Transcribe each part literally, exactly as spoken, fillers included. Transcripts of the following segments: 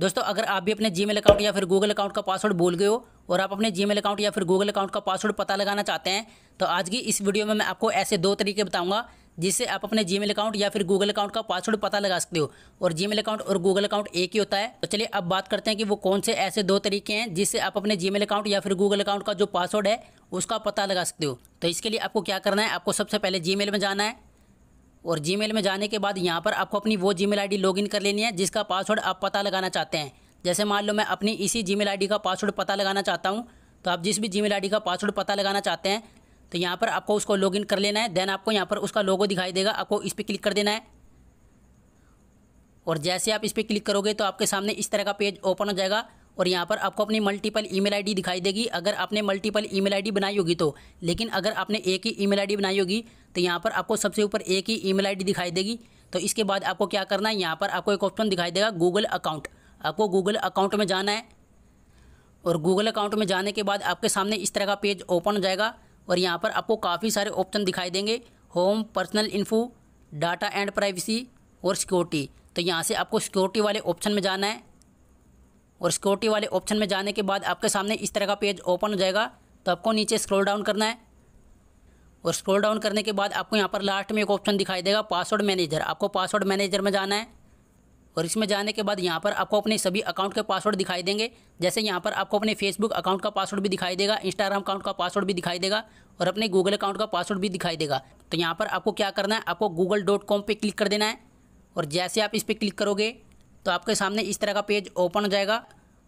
दोस्तों अगर आप भी अपने जीमेल अकाउंट या फिर गूगल अकाउंट का पासवर्ड भूल गए हो और आप अपने जीमेल अकाउंट या फिर गूगल अकाउंट का पासवर्ड पता लगाना चाहते हैं तो आज की इस वीडियो में मैं आपको ऐसे दो तरीके बताऊंगा जिससे आप अपने जीमेल अकाउंट या फिर गूगल अकाउंट का पासवर्ड पता लगा सकते हो। और जीमेल अकाउंट और गूगल अकाउंट एक ही होता है। तो चलिए अब बात करते हैं कि वो कौन से ऐसे दो तरीके हैं जिससे आप अपने जीमेल अकाउंट या फिर गूगल अकाउंट का जो पासवर्ड है उसका पता लगा सकते हो। तो इसके लिए आपको क्या करना है, आपको सबसे पहले जीमेल में जाना है और जीमेल में जाने के बाद यहाँ पर आपको अपनी वो जीमेल आईडी लॉगिन कर लेनी है जिसका पासवर्ड आप पता लगाना चाहते हैं। जैसे मान लो मैं अपनी इसी जीमेल आईडी का पासवर्ड पता लगाना चाहता हूँ, तो आप जिस भी जीमेल आईडी का पासवर्ड पता लगाना चाहते हैं तो यहाँ पर आपको उसको लॉगिन कर लेना है। देन आपको यहाँ पर उसका लोगो दिखाई देगा, आपको इस पर क्लिक कर देना है और जैसे आप इस पर क्लिक करोगे तो आपके सामने इस तरह का पेज ओपन हो जाएगा और यहाँ पर आपको अपनी मल्टीपल ईमेल आईडी दिखाई देगी अगर आपने मल्टीपल ईमेल आईडी बनाई होगी तो। लेकिन अगर आपने एक ही ईमेल आईडी बनाई होगी तो यहाँ पर आपको सबसे ऊपर एक ही ईमेल आईडी दिखाई देगी। तो इसके बाद आपको क्या करना है, यहाँ पर आपको एक ऑप्शन दिखाई देगा गूगल अकाउंट। आपको गूगल अकाउंट में जाना है और गूगल अकाउंट में जाने के बाद आपके सामने इस तरह का पेज ओपन हो जाएगा और यहाँ पर आपको काफ़ी सारे ऑप्शन दिखाई देंगे, home, personal info, data and privacy और सिक्योरिटी। तो यहाँ से आपको सिक्योरिटी वाले ऑप्शन में जाना है और सिक्योरिटी वाले ऑप्शन में जाने के बाद आपके सामने इस तरह का पेज ओपन हो जाएगा। तो आपको नीचे स्क्रॉल डाउन करना है और स्क्रॉल डाउन करने के बाद आपको यहाँ पर लास्ट में एक ऑप्शन दिखाई देगा पासवर्ड मैनेजर। आपको पासवर्ड मैनेजर में जाना है और इसमें जाने के बाद यहाँ पर आपको अपने सभी अकाउंट के पासवर्ड दिखाई देंगे। जैसे यहाँ पर आपको अपने फेसबुक अकाउंट का पासवर्ड भी दिखाई देगा, इंस्टाग्राम अकाउंट का पासवर्ड भी दिखाई देगा और अपने गूगल अकाउंट का पासवर्ड भी दिखाई देगा। तो यहाँ पर आपको क्या करना है, आपको गूगल डॉट कॉम पर क्लिक कर देना है और जैसे आप इस पर क्लिक करोगे तो आपके सामने इस तरह का पेज ओपन हो जाएगा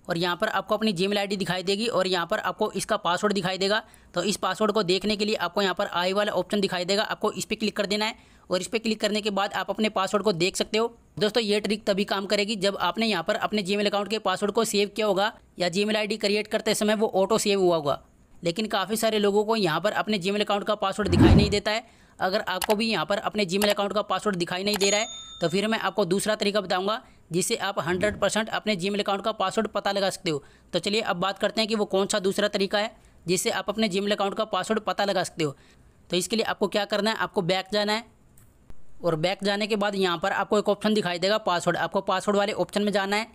और यहाँ पर आपको अपनी जीमेल आईडी दिखाई देगी और यहाँ पर आपको इसका पासवर्ड दिखाई देगा। तो इस पासवर्ड को देखने के लिए आपको यहाँ पर आई वाला ऑप्शन दिखाई देगा, आपको इस पर क्लिक कर देना है और इस पर क्लिक करने के बाद आप अपने पासवर्ड को देख सकते हो। दोस्तों ये ट्रिक तभी काम करेगी जब आपने यहाँ पर अपने जीमेल अकाउंट के पासवर्ड को सेव किया होगा या जीमेल आईडी क्रिएट करते समय वो ऑटो सेव हुआ होगा। लेकिन काफ़ी सारे लोगों को यहाँ पर अपने जीमेल अकाउंट का पासवर्ड दिखाई नहीं देता है। अगर आपको भी यहाँ पर अपने जीमेल अकाउंट का पासवर्ड दिखाई नहीं दे रहा है तो फिर मैं आपको दूसरा तरीका बताऊंगा जिससे आप सौ परसेंट अपने जीमेल अकाउंट का पासवर्ड पता लगा सकते हो। तो चलिए अब बात करते हैं कि वो कौन सा दूसरा तरीका है जिससे आप अपने जीमेल अकाउंट का पासवर्ड पता लगा सकते हो। तो इसके लिए आपको क्या करना है, आपको बैक जाना है और बैक जाने के बाद यहाँ पर आपको एक ऑप्शन दिखाई देगा पासवर्ड। आपको पासवर्ड वाले ऑप्शन में जाना है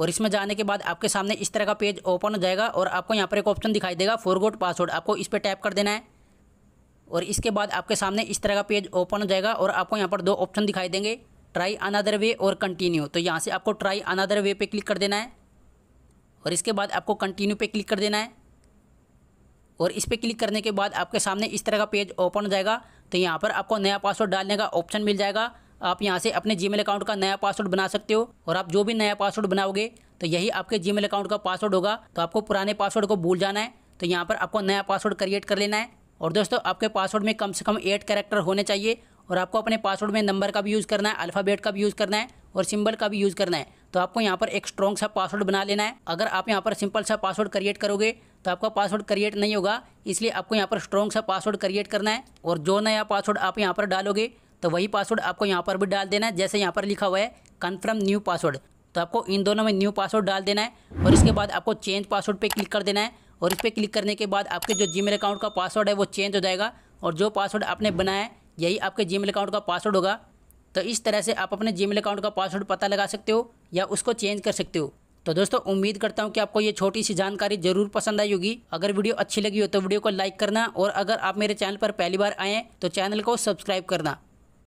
और इसमें जाने के बाद आपके सामने इस तरह का पेज ओपन हो जाएगा और आपको यहाँ पर एक ऑप्शन दिखाई देगा फॉरगॉट पासवर्ड। आपको इस पर टैप कर देना है और इसके बाद आपके सामने इस तरह का पेज ओपन हो जाएगा और आपको यहाँ पर दो ऑप्शन दिखाई देंगे, ट्राई अनदर वे और कंटिन्यू। तो यहाँ से आपको ट्राई अनदर वे पे क्लिक कर देना है और इसके बाद आपको कंटिन्यू पे क्लिक कर देना है और इस पर क्लिक करने के बाद आपके सामने इस तरह का पेज ओपन हो जाएगा। तो यहाँ पर आपको नया पासवर्ड डालने का ऑप्शन मिल जाएगा। आप यहाँ से अपने जीमेल अकाउंट का नया पासवर्ड बना सकते हो और आप जो भी नया पासवर्ड बनाओगे तो यही आपके जीमेल अकाउंट का पासवर्ड होगा। तो आपको पुराने पासवर्ड को भूल जाना है। तो यहाँ पर आपको नया पासवर्ड क्रिएट कर लेना है और दोस्तों आपके पासवर्ड में कम से कम एट कैरेक्टर होने चाहिए और आपको अपने पासवर्ड में नंबर का भी यूज़ करना है, अल्फ़ाबेट का भी यूज़ करना है और सिंबल का भी यूज़ करना है। तो आपको यहाँ पर एक स्ट्रॉन्ग सा पासवर्ड बना लेना है। अगर आप यहाँ पर सिंपल सा पासवर्ड क्रिएट करोगे तो आपका पासवर्ड क्रिएट नहीं होगा, इसलिए आपको यहाँ पर स्ट्रॉन्ग सा पासवर्ड क्रिएट करना है और जो नया पासवर्ड आप यहाँ पर डालोगे तो वही पासवर्ड आपको यहाँ पर भी डाल देना है। जैसे यहाँ पर लिखा हुआ है कन्फर्म न्यू पासवर्ड, तो आपको इन दोनों में न्यू पासवर्ड डाल देना है और इसके बाद आपको चेंज पासवर्ड पर क्लिक कर देना है और इस पर क्लिक करने के बाद आपके जो जीमेल अकाउंट का पासवर्ड है वो चेंज हो जाएगा और जो पासवर्ड आपने बनाया है यही आपके जीमेल अकाउंट का पासवर्ड होगा। तो इस तरह से आप अपने जीमेल अकाउंट का पासवर्ड पता लगा सकते हो या उसको चेंज कर सकते हो। तो दोस्तों उम्मीद करता हूं कि आपको ये छोटी सी जानकारी जरूर पसंद आई होगी। अगर वीडियो अच्छी लगी हो तो वीडियो को लाइक करना और अगर आप मेरे चैनल पर पहली बार आएँ तो चैनल को सब्सक्राइब करना।